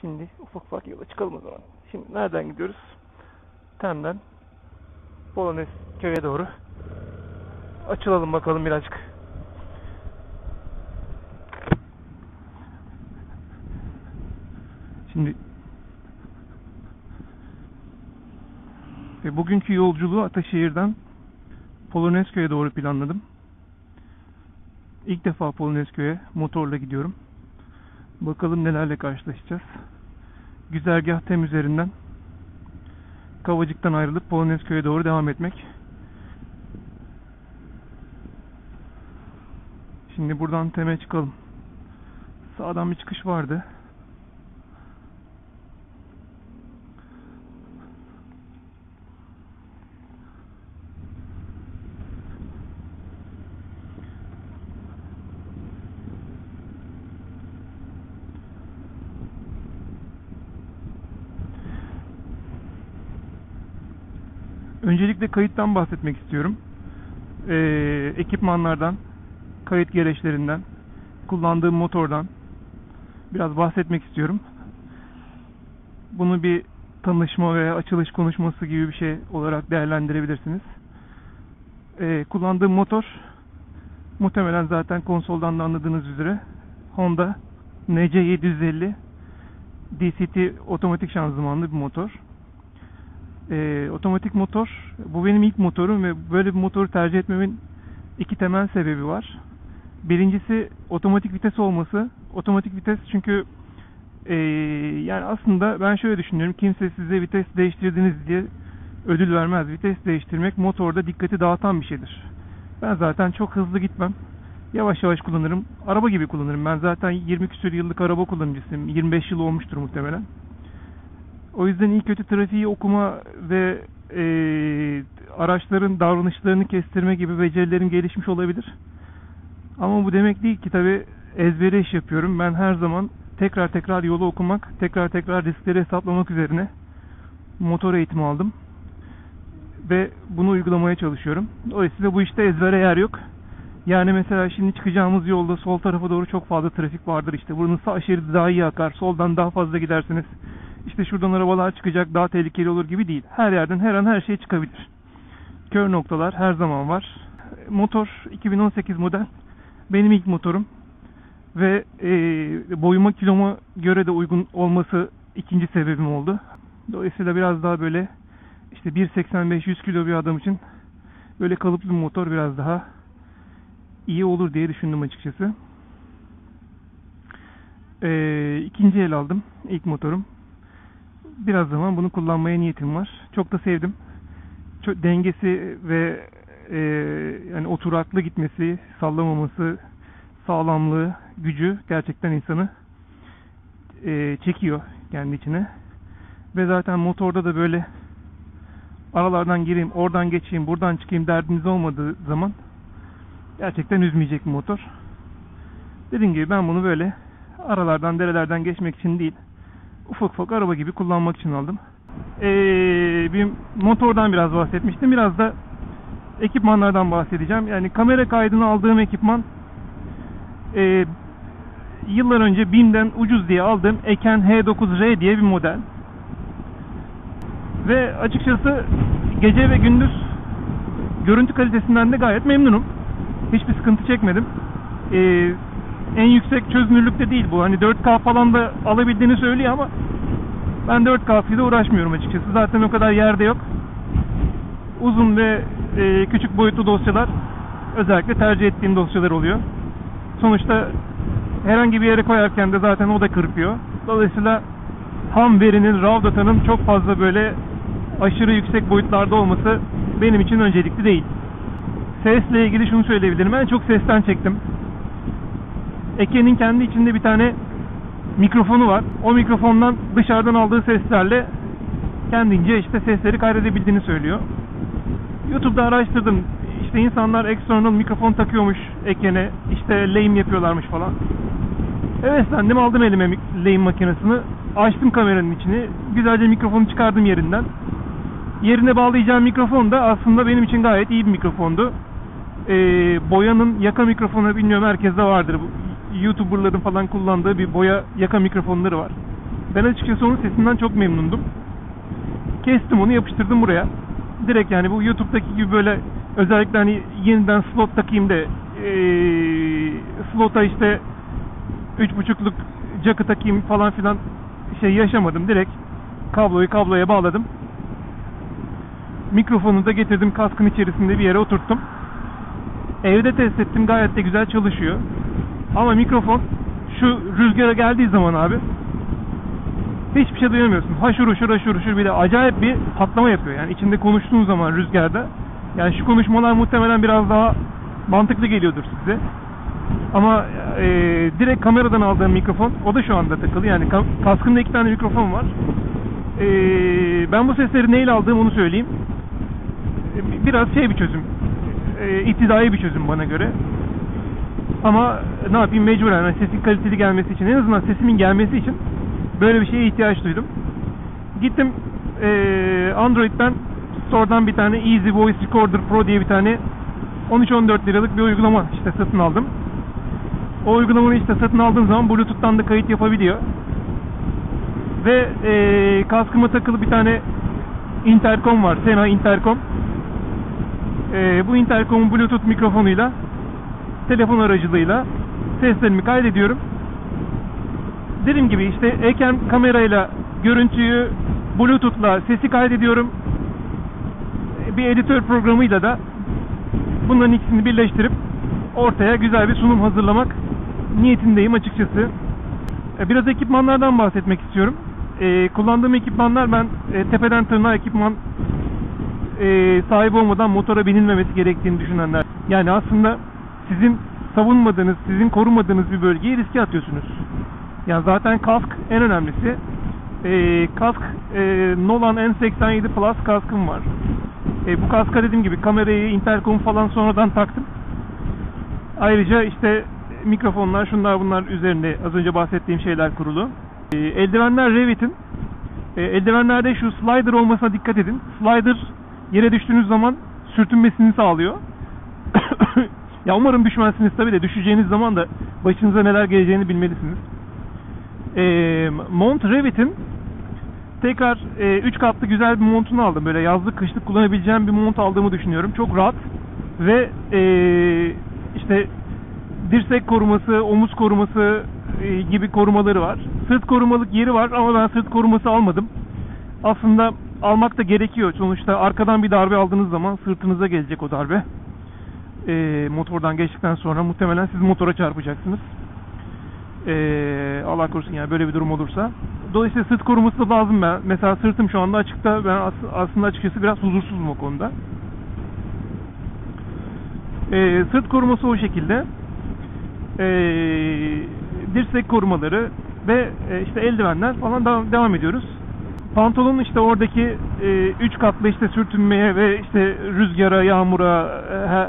Şimdi ufak ufak yola çıkalım o zaman. Şimdi nereden gidiyoruz? Tem'den Polonezköy'e doğru açılalım bakalım birazcık. Şimdi bugünkü yolculuğu Ataşehir'den Polonezköy'e doğru planladım. İlk defa Polonezköy'e motorla gidiyorum. Bakalım nelerle karşılaşacağız. Güzergah Tem üzerinden Kavacık'tan ayrılıp Polonezköy'e doğru devam etmek. Şimdi buradan Tem'e çıkalım. Sağdan bir çıkış vardı. Öncelikle kayıttan bahsetmek istiyorum. Ekipmanlardan, kayıt gereçlerinden, kullandığım motordan biraz bahsetmek istiyorum. Bunu bir tanışma veya açılış konuşması gibi bir şey olarak değerlendirebilirsiniz. Kullandığım motor, muhtemelen zaten konsoldan da anladığınız üzere Honda NC750 DCT otomatik şanzımanlı bir motor. Otomatik motor. Bu benim ilk motorum ve böyle bir motoru tercih etmemin iki temel sebebi var. Birincisi otomatik vites olması. Otomatik vites çünkü yani aslında ben şöyle düşünüyorum. Kimse size vites değiştirdiniz diye ödül vermez. Vites değiştirmek motorda dikkati dağıtan bir şeydir. Ben zaten çok hızlı gitmem. Yavaş yavaş kullanırım. Araba gibi kullanırım. Ben zaten 20 küsur yıllık araba kullanıcısıyım. 25 yıl olmuştur muhtemelen. O yüzden iyi kötü trafiği okuma ve araçların davranışlarını kestirme gibi becerilerim gelişmiş olabilir. Ama bu demek değil ki tabii ezbere iş yapıyorum. Ben her zaman tekrar tekrar yolu okumak, tekrar tekrar riskleri hesaplamak üzerine motor eğitimi aldım. Ve bunu uygulamaya çalışıyorum. Dolayısıyla bu işte ezbere yer yok. Yani mesela şimdi çıkacağımız yolda sol tarafa doğru çok fazla trafik vardır işte. Buranın sağ şeridi daha iyi akar, soldan daha fazla gidersiniz. İşte şuradan arabalar çıkacak, daha tehlikeli olur gibi değil. Her yerden her an her şey çıkabilir. Kör noktalar her zaman var. Motor 2018 model. Benim ilk motorum. Ve boyuma kiloma göre de uygun olması ikinci sebebim oldu. Dolayısıyla biraz daha böyle işte 1.85-100 kilo bir adam için böyle kalıplı bir motor biraz daha iyi olur diye düşündüm açıkçası. İkinci el aldım. İlk motorum. Biraz zaman bunu kullanmaya niyetim var. Çok da sevdim. Çok dengesi ve yani oturaklı gitmesi, sallamaması, sağlamlığı, gücü gerçekten insanı çekiyor kendi içine. Ve zaten motorda da böyle aralardan gireyim, oradan geçeyim, buradan çıkayım derdiniz olmadığı zaman gerçekten üzmeyecek bir motor. Dediğim gibi ben bunu böyle aralardan, derelerden geçmek için değil, ufak ufak araba gibi kullanmak için aldım. Bir motordan biraz bahsetmiştim. Biraz da ekipmanlardan bahsedeceğim. Yani kamera kaydını aldığım ekipman yıllar önce BİM'den ucuz diye aldığım Eken H9R diye bir model. Ve açıkçası gece ve gündüz görüntü kalitesinden de gayet memnunum. Hiçbir sıkıntı çekmedim. En yüksek çözünürlükte değil bu. Hani 4K falan da alabildiğini söylüyor ama ben 4K'yla uğraşmıyorum açıkçası. Zaten o kadar yerde yok. Uzun ve küçük boyutlu dosyalar özellikle tercih ettiğim dosyalar oluyor. Sonuçta herhangi bir yere koyarken de zaten o da kırpıyor. Dolayısıyla ham verinin, RAW datanın çok fazla böyle aşırı yüksek boyutlarda olması benim için öncelikli değil. Sesle ilgili şunu söyleyebilirim. Ben çok sesten çektim. Eken'in kendi içinde bir tane mikrofonu var. O mikrofondan dışarıdan aldığı seslerle kendince işte sesleri kaydedebildiğini söylüyor. YouTube'da araştırdım. İşte insanlar external mikrofon takıyormuş Eken'e. İşte lame yapıyorlarmış falan. Heveslendim, aldım elime lame makinesini. Açtım kameranın içini. Güzelce mikrofonu çıkardım yerinden. Yerine bağlayacağım mikrofon da aslında benim için gayet iyi bir mikrofondu. Boyanın yaka mikrofonu, bilmiyorum herkeste vardır bu. YouTuber'ların falan kullandığı bir boya yaka mikrofonları var. Ben açıkçası onun sesinden çok memnundum. Kestim onu, yapıştırdım buraya. Direkt yani bu YouTube'daki gibi böyle özellikle hani yeniden slot takayım da slota işte 3.5'luk jack'ı takayım falan filan şey yaşamadım. Direkt kabloyu kabloya bağladım. Mikrofonu da getirdim, kaskın içerisinde bir yere oturttum. Evde test ettim, gayet de güzel çalışıyor. Ama mikrofon şu rüzgara geldiği zaman abi hiçbir şey duyamıyorsun. Haşır uşur haşır uşur, bir de acayip bir patlama yapıyor. Yani içinde konuştuğun zaman rüzgarda. Yani şu konuşmalar muhtemelen biraz daha mantıklı geliyordur size. Ama direkt kameradan aldığım mikrofon, o da şu anda takılı. Yani kaskımda 2 tane mikrofon var. Ben bu sesleri neyle aldığım onu söyleyeyim. Biraz şey bir çözüm. İktidai bir çözüm bana göre. Ama ne yapayım, mecburen yani sesin kaliteli gelmesi için, en azından sesimin gelmesi için böyle bir şeye ihtiyaç duydum. Gittim Android'den Store'dan bir tane Easy Voice Recorder Pro diye bir tane 13-14 liralık bir uygulama işte satın aldım. O uygulamayı işte satın aldığım zaman Bluetooth'tan da kayıt yapabiliyor. Ve kaskıma takılı bir tane intercom var. Sena intercom. Bu intercom'un Bluetooth mikrofonuyla, telefon aracılığıyla seslerimi kaydediyorum. Dediğim gibi işte Eken kamerayla görüntüyü, Bluetooth'la sesi kaydediyorum. Bir editör programıyla da bunların ikisini birleştirip ortaya güzel bir sunum hazırlamak niyetindeyim açıkçası. Biraz ekipmanlardan bahsetmek istiyorum. Kullandığım ekipmanlar, ben tepeden tırnağa ekipman sahibi olmadan motora binilmemesi gerektiğini düşünenler. Yani aslında sizin savunmadığınız, sizin korumadığınız bir bölgeyi riske atıyorsunuz. Yani zaten kask en önemlisi. Kask Nolan N87 Plus kaskım var. Bu kaska dediğim gibi kamerayı, intercom falan sonradan taktım. Ayrıca işte mikrofonlar, şunlar bunlar üzerinde az önce bahsettiğim şeyler kurulu. Eldivenler Revit'in. Eldivenlerde şu slider olmasına dikkat edin. Slider yere düştüğünüz zaman sürtünmesini sağlıyor. Ya umarım düşmezsiniz tabi de, düşeceğiniz zaman da başınıza neler geleceğini bilmelisiniz. Mont Revit'in tekrar 3 katlı güzel bir montunu aldım. Böyle yazlık kışlık kullanabileceğim bir mont aldığımı düşünüyorum. Çok rahat ve işte dirsek koruması, omuz koruması gibi korumaları var. Sırt korumalık yeri var ama ben sırt koruması almadım. Aslında almak da gerekiyor. Sonuçta arkadan bir darbe aldığınız zaman sırtınıza gelecek o darbe. Motordan geçtikten sonra muhtemelen siz motora çarpacaksınız. Allah korusun yani böyle bir durum olursa. Dolayısıyla sırt koruması da lazım ben. Mesela sırtım şu anda açıkta. Ben aslında açıkçası biraz huzursuzum o konuda. Sırt koruması o şekilde. Dirsek korumaları ve işte eldivenler falan devam ediyoruz. Pantolon işte oradaki 3 katlı işte sürtünmeye ve işte rüzgara, yağmura,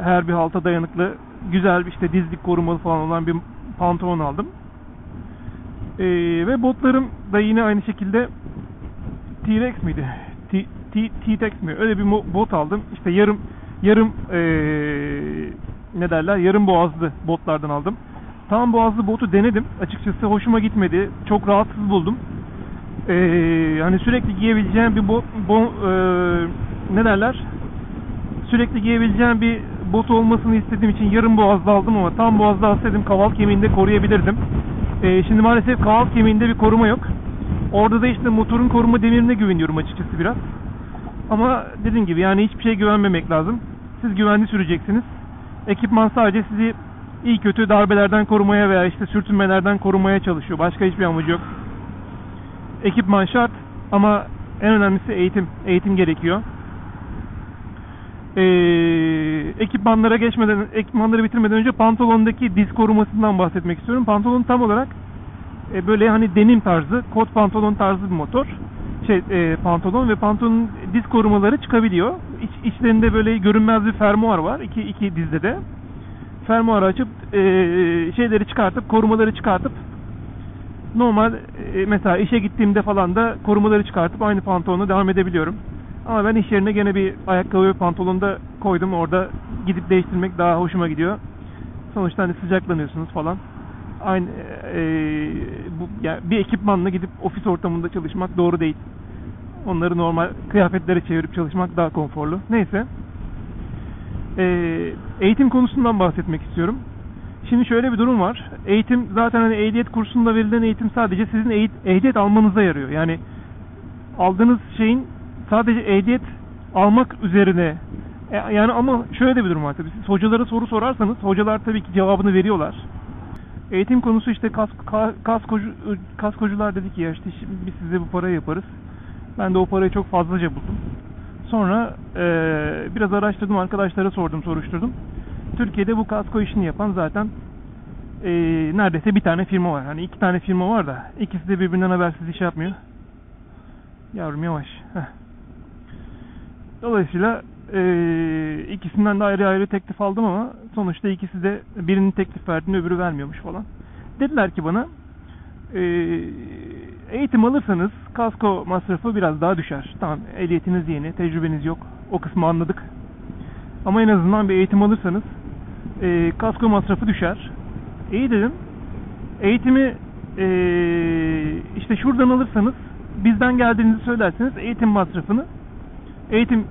her bir halta dayanıklı güzel bir işte dizlik korumalı falan olan bir pantolon aldım. Ve botlarım da yine aynı şekilde T-Rex miydi? T-Tex mi? Öyle bir bot aldım. İşte yarım ne derler? Yarım boğazlı botlardan aldım. Tam boğazlı botu denedim. Açıkçası hoşuma gitmedi. Çok rahatsız buldum. Hani sürekli giyebileceğim bir ne derler? Sürekli giyebileceğim bir bot olmasını istediğim için yarım boğazlı aldım ama tam boğazlı alsaydım kaval kemiğinde koruyabilirdim. Şimdi maalesef kaval kemiğinde bir koruma yok. Orada da işte motorun koruma demirine güveniyorum açıkçası biraz. Ama dediğim gibi yani hiçbir şeye güvenmemek lazım. Siz güvenli süreceksiniz. Ekipman sadece sizi iyi kötü darbelerden korumaya veya işte sürtünmelerden korumaya çalışıyor. Başka hiçbir amacı yok. Ekipman şart ama en önemlisi eğitim. Eğitim gerekiyor. Ekipmanları bitirmeden önce pantolondaki diz korumasından bahsetmek istiyorum. Pantolon tam olarak böyle hani denim tarzı, kot pantolon tarzı bir pantolon ve pantolonun diz korumaları çıkabiliyor. İçlerinde böyle görünmez bir fermuar var. İki dizde de. Fermuarı açıp şeyleri çıkartıp, korumaları çıkartıp normal mesela işe gittiğimde falan da korumaları çıkartıp aynı pantolonla devam edebiliyorum. Ama ben iş yerine gene bir ayakkabı ve pantolonu da koydum. Orada gidip değiştirmek daha hoşuma gidiyor. Sonuçta hani sıcaklanıyorsunuz falan. aynı yani bir ekipmanla gidip ofis ortamında çalışmak doğru değil. Onları normal kıyafetlere çevirip çalışmak daha konforlu. Neyse. Eğitim konusundan bahsetmek istiyorum. Şimdi şöyle bir durum var. Eğitim zaten hani ehliyet kursunda verilen eğitim sadece sizin ehliyet almanıza yarıyor. Yani aldığınız şeyin sadece ehliyet almak üzerine. Yani ama şöyle de bir durum var tabii. Siz hocalara soru sorarsanız hocalar tabii ki cevabını veriyorlar. Eğitim konusu işte kaskocular dedi ki ya işte biz size bu parayı yaparız. Ben de o parayı çok fazlaca buldum. Sonra biraz araştırdım, arkadaşlara sordum, soruşturdum. Türkiye'de bu kasko işini yapan zaten neredeyse bir tane firma var. Hani iki tane firma var da ikisi de birbirinden habersiz iş yapmıyor. Yavrum yavaş. Heh. Dolayısıyla ikisinden de ayrı ayrı teklif aldım ama sonuçta ikisi de birinin teklif verdiğinde öbürü vermiyormuş falan. Dediler ki bana eğitim alırsanız kasko masrafı biraz daha düşer. Tamam, ehliyetiniz yeni, tecrübeniz yok. O kısmı anladık. Ama en azından bir eğitim alırsanız kasko masrafı düşer. İyi dedim. Eğitimi işte şuradan alırsanız, bizden geldiğinizi söylerseniz eğitim masrafını, eğitim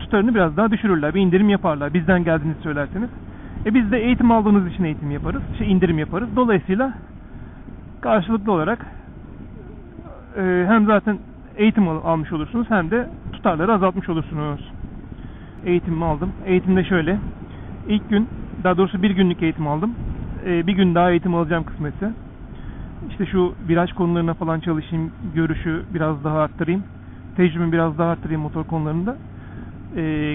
tutarını biraz daha düşürürler. Bir indirim yaparlar bizden geldiğinizi söylerseniz. Biz de eğitim aldığınız için eğitim yaparız. İndirim yaparız. Dolayısıyla karşılıklı olarak hem zaten eğitim almış olursunuz hem de tutarları azaltmış olursunuz. Eğitimimi aldım. Eğitimde şöyle. İlk gün, daha doğrusu bir günlük eğitim aldım. Bir gün daha eğitim alacağım kısmetse. İşte şu viraj konularına falan çalışayım. Görüşü biraz daha arttırayım. Tecrübemi biraz daha arttırayım motor konularında.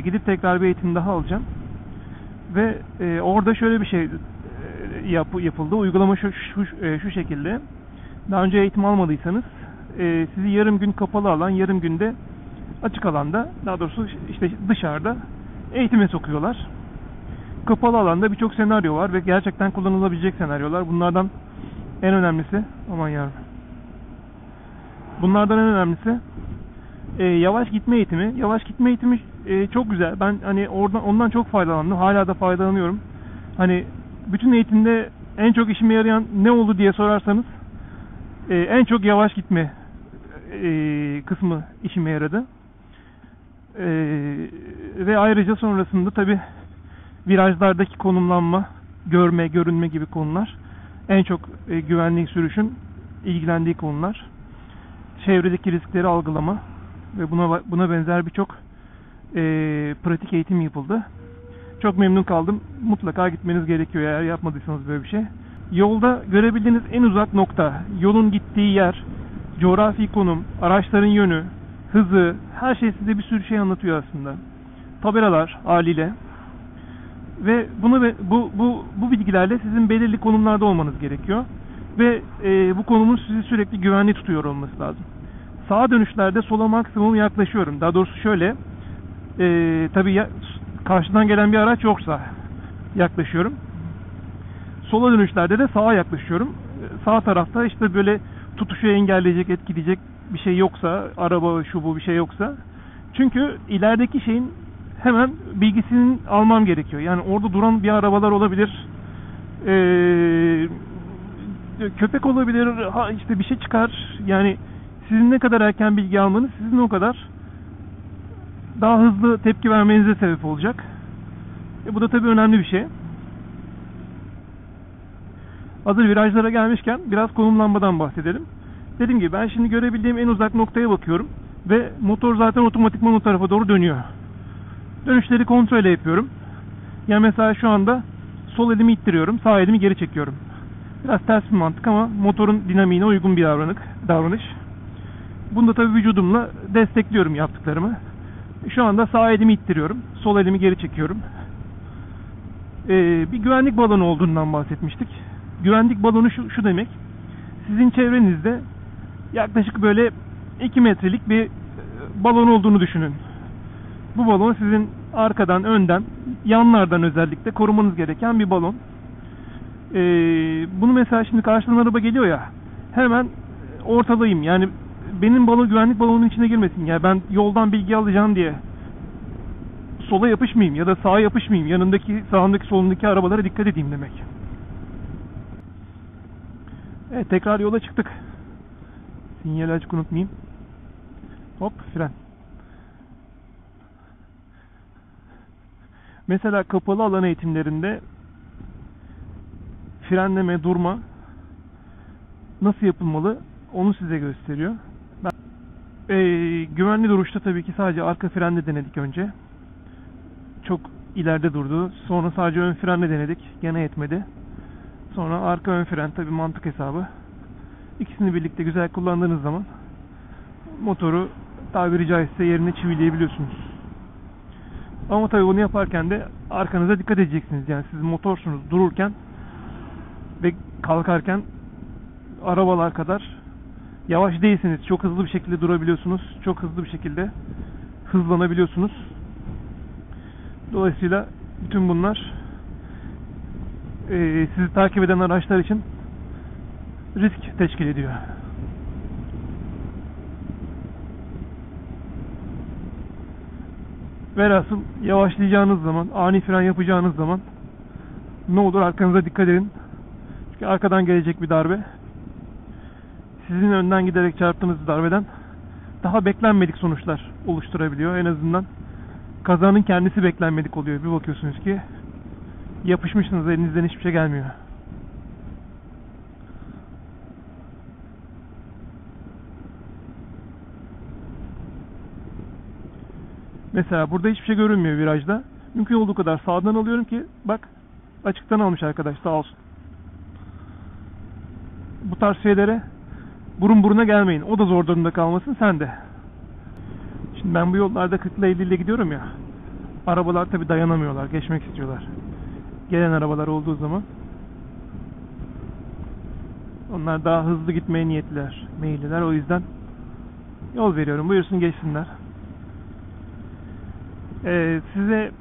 Gidip tekrar bir eğitim daha alacağım. Ve orada şöyle bir şey yapıldı. Uygulama şu şekilde. Daha önce eğitim almadıysanız sizi yarım gün kapalı alan, yarım günde açık alanda, daha doğrusu işte dışarıda eğitime sokuyorlar. Kapalı alanda birçok senaryo var ve gerçekten kullanılabilecek senaryolar. Bunlardan en önemlisi, aman yarabbim. Bunlardan en önemlisi yavaş gitme eğitimi. Yavaş gitme eğitimi çok güzel. Ben hani ondan çok faydalandım. Hala da faydalanıyorum. Hani bütün eğitimde en çok işime yarayan ne oldu diye sorarsanız en çok yavaş gitme kısmı işime yaradı. Ve ayrıca sonrasında tabi virajlardaki konumlanma, görme, görünme gibi konular en çok güvenli sürüşün ilgilendiği konular. Çevredeki riskleri algılama ve buna benzer birçok pratik eğitim yapıldı. Çok memnun kaldım. Mutlaka gitmeniz gerekiyor eğer yapmadıysanız böyle bir şey. Yolda görebildiğiniz en uzak nokta, yolun gittiği yer, coğrafi konum, araçların yönü, hızı, her şey size bir sürü şey anlatıyor aslında. Tabelalar haliyle. Ve bu bilgilerle sizin belirli konumlarda olmanız gerekiyor. Ve bu konumun sizi sürekli güvenli tutuyor olması lazım. Sağa dönüşlerde sola maksimum yaklaşıyorum. Daha doğrusu şöyle, tabii karşıdan gelen bir araç yoksa yaklaşıyorum. Sola dönüşlerde de sağa yaklaşıyorum. Sağ tarafta işte böyle tutuşu engelleyecek, etkileyecek bir şey yoksa, araba, şu bu bir şey yoksa. Çünkü ilerideki şeyin hemen bilgisini almam gerekiyor. Yani orada duran bir arabalar olabilir, köpek olabilir, işte bir şey çıkar. Yani sizin ne kadar erken bilgi almanız, sizin o kadar daha hızlı tepki vermenize sebep olacak. Bu da tabii önemli bir şey. Hazır virajlara gelmişken biraz konumlanmadan bahsedelim. Dediğim gibi ben şimdi görebildiğim en uzak noktaya bakıyorum. Ve motor zaten otomatikman o tarafa doğru dönüyor. Dönüşleri kontrolle yapıyorum. Yani mesela şu anda sol elimi ittiriyorum, sağ elimi geri çekiyorum. Biraz ters bir mantık ama motorun dinamiğine uygun bir davranış. Bunu da tabii vücudumla destekliyorum yaptıklarımı. Şu anda sağ elimi ittiriyorum, sol elimi geri çekiyorum. Bir güvenlik balonu olduğundan bahsetmiştik. Güvenlik balonu şu demek, sizin çevrenizde yaklaşık böyle 2 metrelik bir balon olduğunu düşünün. Bu balon sizin arkadan, önden, yanlardan özellikle korumanız gereken bir balon. Bunu mesela şimdi karşıdan araba geliyor ya, hemen ortalayayım. Yani benim balon, güvenlik balonunun içine girmesin. Yani ben yoldan bilgi alacağım diye sola yapışmayayım ya da sağa yapışmayayım. Yanındaki, sağındaki, solundaki arabalara dikkat edeyim demek. Evet, tekrar yola çıktık. Sinyali açık unutmayayım. Hop, fren. Mesela kapalı alan eğitimlerinde frenleme, durma nasıl yapılmalı onu size gösteriyor. Güvenli duruşta tabii ki sadece arka frenle denedik önce. Çok ileride durdu. Sonra sadece ön frenle denedik. Gene yetmedi. Sonra arka ön fren, tabii mantık hesabı. İkisini birlikte güzel kullandığınız zaman motoru tabiri caizse yerine çivileyebiliyorsunuz. Ama tabii bunu yaparken de arkanıza dikkat edeceksiniz. Yani siz motorsunuz, dururken ve kalkarken arabalar kadar yavaş değilsiniz. Çok hızlı bir şekilde durabiliyorsunuz. Çok hızlı bir şekilde hızlanabiliyorsunuz. Dolayısıyla bütün bunlar sizi takip eden araçlar için risk teşkil ediyor. Velhasıl yavaşlayacağınız zaman, ani fren yapacağınız zaman ne olur arkanıza dikkat edin. Çünkü arkadan gelecek bir darbe sizin önden giderek çarptığınız darbeden daha beklenmedik sonuçlar oluşturabiliyor. En azından kazanın kendisi beklenmedik oluyor. Bir bakıyorsunuz ki yapışmışsınız, elinizden hiçbir şey gelmiyor. Mesela burada hiçbir şey görünmüyor virajda. Mümkün olduğu kadar sağdan alıyorum ki bak açıktan almış arkadaş, sağ olsun. Bu tarz şeylere burun buruna gelmeyin. O da zor durumda kalmasın, sen de. Şimdi ben bu yollarda 40'la 50'le gidiyorum ya. Arabalar tabi dayanamıyorlar. Geçmek istiyorlar. Gelen arabalar olduğu zaman onlar daha hızlı gitmeye niyetliler, meyilliler. O yüzden yol veriyorum. Buyursun geçsinler. Size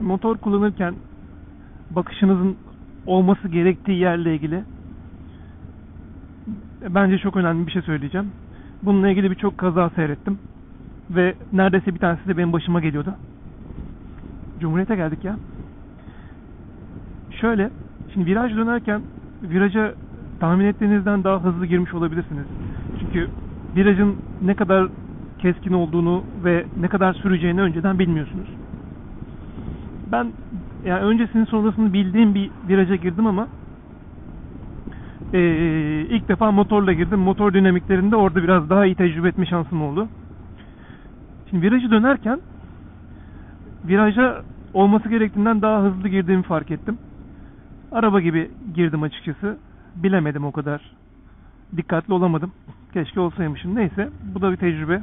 motor kullanırken bakışınızın olması gerektiği yerle ilgili bence çok önemli bir şey söyleyeceğim. Bununla ilgili birçok kaza seyrettim. Ve neredeyse bir tanesi de benim başıma geliyordu. Cumhuriyet'e geldik ya. Şöyle, şimdi viraj dönerken viraja tahmin ettiğinizden daha hızlı girmiş olabilirsiniz. Çünkü virajın ne kadar keskin olduğunu ve ne kadar süreceğini önceden bilmiyorsunuz. Ben yani öncesini sonrasını bildiğim bir viraja girdim ama ilk defa motorla girdim. Motor dinamiklerinde orada biraz daha iyi tecrübe etme şansım oldu. Şimdi virajı dönerken viraja olması gerektiğinden daha hızlı girdiğimi fark ettim. Araba gibi girdim açıkçası. Bilemedim o kadar. Dikkatli olamadım. Keşke olsaymışım. Neyse. Bu da bir tecrübe.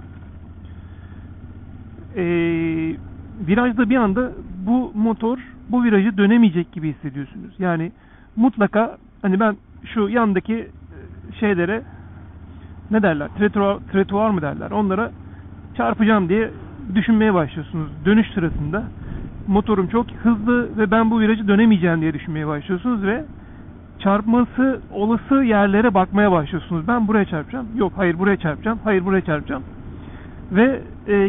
Virajda bir anda bu motor bu virajı dönemeyecek gibi hissediyorsunuz. Yani mutlaka hani ben şu yandaki şeylere ne derler? Tretuar mı derler? Onlara çarpacağım diye düşünmeye başlıyorsunuz. Dönüş sırasında motorum çok hızlı ve ben bu virajı dönemeyeceğim diye düşünmeye başlıyorsunuz ve çarpması olası yerlere bakmaya başlıyorsunuz. Ben buraya çarpacağım. Yok, hayır buraya çarpacağım. Hayır buraya çarpacağım. Ve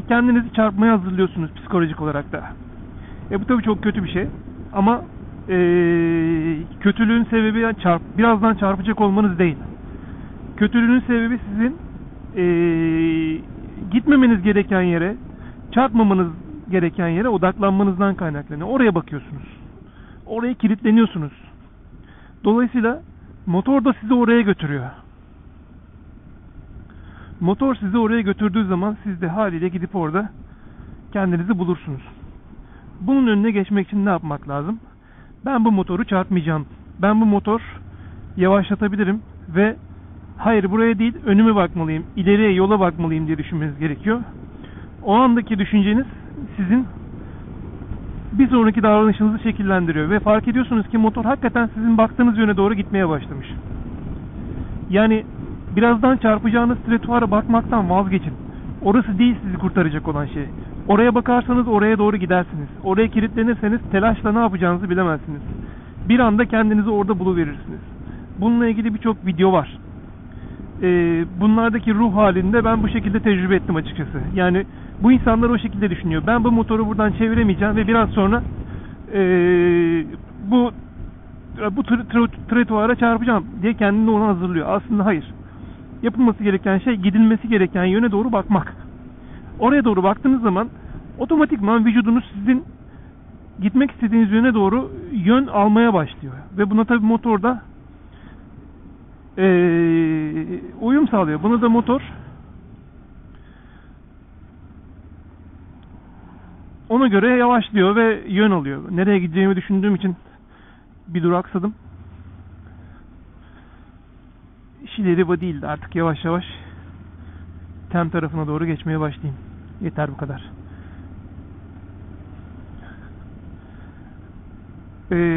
kendinizi çarpmaya hazırlıyorsunuz psikolojik olarak da. Bu tabii çok kötü bir şey. Ama kötülüğün sebebi yani birazdan çarpacak olmanız değil. Kötülüğün sebebi sizin gitmemeniz gereken yere, çarpmamanız gereken yere odaklanmanızdan kaynaklanıyor. Oraya bakıyorsunuz. Oraya kilitleniyorsunuz. Dolayısıyla motor da sizi oraya götürüyor. Motor sizi oraya götürdüğü zaman siz de haliyle gidip orada kendinizi bulursunuz. Bunun önüne geçmek için ne yapmak lazım? Ben bu motoru çarpmayacağım. Ben bu motor yavaşlatabilirim ve hayır buraya değil önüme bakmalıyım, ileriye yola bakmalıyım diye düşünmeniz gerekiyor. O andaki düşünceniz sizin bir sonraki davranışınızı şekillendiriyor ve fark ediyorsunuz ki motor hakikaten sizin baktığınız yöne doğru gitmeye başlamış. Yani birazdan çarpacağınız tretuara bakmaktan vazgeçin. Orası değil sizi kurtaracak olan şey. Oraya bakarsanız oraya doğru gidersiniz. Oraya kilitlenirseniz telaşla ne yapacağınızı bilemezsiniz. Bir anda kendinizi orada buluverirsiniz. Bununla ilgili birçok video var. Bunlardaki ruh halinde ben bu şekilde tecrübe ettim açıkçası. Yani bu insanlar o şekilde düşünüyor. Ben bu motoru buradan çeviremeyeceğim ve biraz sonra bu bu trotuara çarpacağım diye kendini ona hazırlıyor. Aslında hayır. Yapılması gereken şey gidilmesi gereken yöne doğru bakmak. Oraya doğru baktığınız zaman otomatikman vücudunuz sizin gitmek istediğiniz yöne doğru yön almaya başlıyor. Ve buna tabii motorda uyum sağlıyor. Buna da motor ona göre yavaşlıyor ve yön alıyor. Nereye gideceğimi düşündüğüm için bir duraksadım. İleri bu değildi. Artık yavaş yavaş Tem tarafına doğru geçmeye başlayayım. Yeter bu kadar.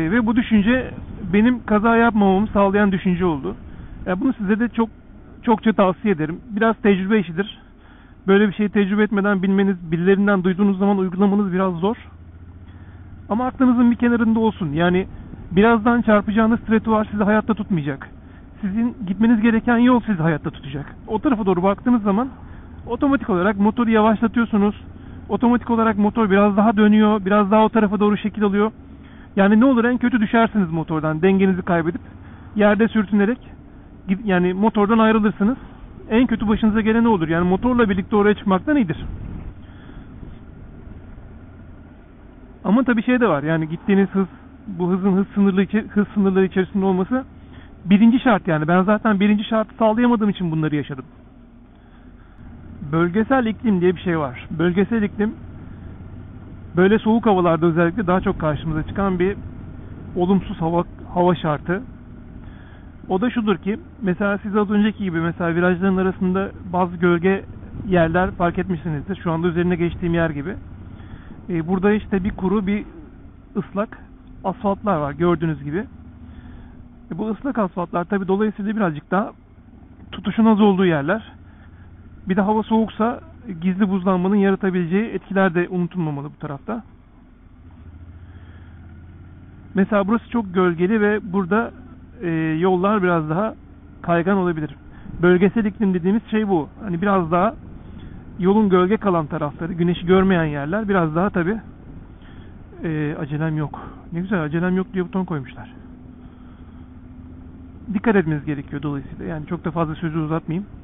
Ve bu düşünce benim kaza yapmamamı sağlayan düşünce oldu. Yani bunu size de çokça tavsiye ederim. Biraz tecrübe işidir. Böyle bir şeyi tecrübe etmeden bilmeniz, birilerinden duyduğunuz zaman uygulamanız biraz zor. Ama aklınızın bir kenarında olsun. Yani birazdan çarpacağınız trotuar sizi hayatta tutmayacak. Sizin gitmeniz gereken yol sizi hayatta tutacak. O tarafa doğru baktığınız zaman otomatik olarak motoru yavaşlatıyorsunuz. Otomatik olarak motor biraz daha dönüyor. Biraz daha o tarafa doğru şekil alıyor. Yani ne olur en kötü düşersiniz motordan. Dengenizi kaybedip yerde sürtünerek yani motordan ayrılırsınız. En kötü başınıza gelen ne olur? Yani motorla birlikte oraya çıkmaktan iyidir. Ama tabii şey de var. Yani gittiğiniz hız, bu hızın hız sınırları içerisinde olması birinci şart yani. Ben zaten birinci şartı sağlayamadığım için bunları yaşadım. Bölgesel iklim diye bir şey var. Bölgesel iklim böyle soğuk havalarda özellikle daha çok karşımıza çıkan bir olumsuz hava şartı. O da şudur ki mesela siz az önceki gibi mesela virajların arasında bazı gölge yerler fark etmişsinizdir. Şu anda üzerine geçtiğim yer gibi. Burada işte bir kuru bir ıslak asfaltlar var gördüğünüz gibi. Bu ıslak asfaltlar tabi dolayısıyla birazcık daha tutuşun az olduğu yerler. Bir de hava soğuksa gizli buzlanmanın yaratabileceği etkiler de unutulmamalı bu tarafta. Mesela burası çok gölgeli ve burada yollar biraz daha kaygan olabilir. Bölgesel iklim dediğimiz şey bu. Hani biraz daha yolun gölge kalan tarafları, güneşi görmeyen yerler biraz daha tabi acelem yok. Ne güzel acelem yok diye buton koymuşlar. Dikkat etmeniz gerekiyor dolayısıyla. Yani çok da fazla sözü uzatmayayım.